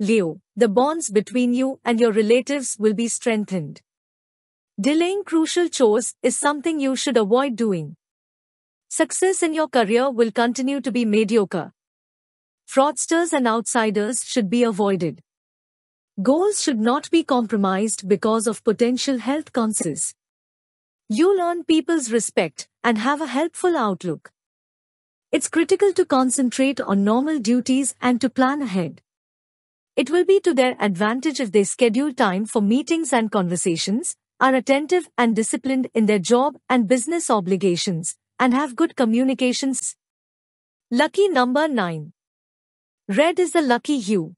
Leo, the bonds between you and your relatives will be strengthened. Delaying crucial chores is something you should avoid doing. Success in your career will continue to be mediocre. Fraudsters and outsiders should be avoided. Goals should not be compromised because of potential health concerns. You'll earn people's respect and have a helpful outlook. It's critical to concentrate on normal duties and to plan ahead. It will be to their advantage if they schedule time for meetings and conversations, are attentive and disciplined in their job and business obligations, and have good communications. Lucky number 9. Red is the lucky hue.